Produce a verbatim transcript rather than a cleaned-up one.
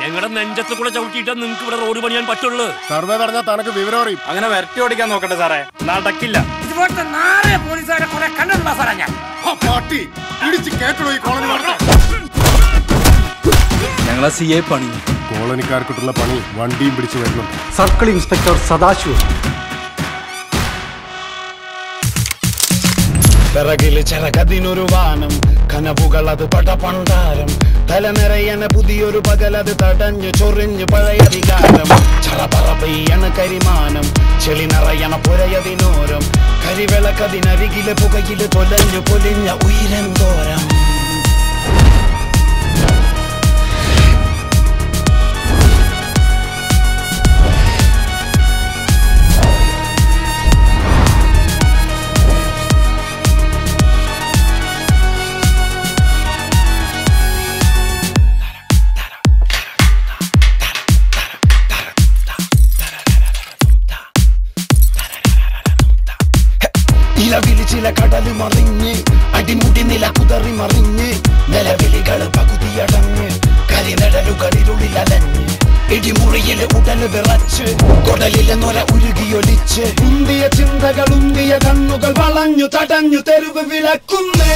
ഞങ്ങളുടെ നെഞ്ചത്ത് കൂടെ ചവിട്ടിയിട്ടാ നിങ്ങൾക്ക് ഇവിടെ റോഡ് പണിയാൻ പറ്റുള്ളൂ. സർവേ പറഞ്ഞാൽ തനക്ക് വിവരം അറിയും. അങ്ങനെ വരട്ടി ഓടിക്കാൻ നോക്കട്ടെ സാറേ, നടക്കില്ല. ഇതുപോലത്തെ നാളെ പോലീസുകാരെ കുറെ കണ്ടിട്ടുള്ള സാറേ ഞാൻ. പാട്ടി ഇടിച്ച് കേട്ടോ ഈ കോളനി ഞങ്ങളെ സി എ പണി കോളനിക്കാർക്കിട്ടുള്ള പണി വണ്ടിയും പിടിച്ചു വരുന്നുണ്ട്. സർക്കിൾ ഇൻസ്പെക്ടർ സദാശിവ പിറകില് ചെറകതിനൊരു വാനം, കനവുകളത് പടപണ്ടാരം, തലനിറയണ പുതിയൊരു പകലത് തടഞ്ഞു ചൊറിഞ്ഞു പഴയധികാരം, ചറപറ പെയ്യണ കരിമാനം, ചെളി നിറയണ പുരയതിനോരം, കരിവിളക്കതിനരികിലെ പുകയില് തൊലഞ്ഞു പൊലിഞ്ഞ ഉയരന്തോരം. ഇലവിൽ ചില കടല് മറിഞ്ഞ് അടിമുടി നില കുതറി മറിഞ്ഞ് നിലവിളികള് പകുതിയടഞ്ഞ് കരിനടലുകളിലുള്ളിലഞ്ഞ് ഇടിമുറിയിൽ ഉടല് വിറച്ച് കുടലിലെ നൊര ഉരുകിയൊലിച്ച് ഉന്തിയ ചിന്തകൾ ഉന്തിയ കണ്ണുകൾ വളഞ്ഞു തടഞ്ഞു തെരുവ് വിളക്കുന്നേ.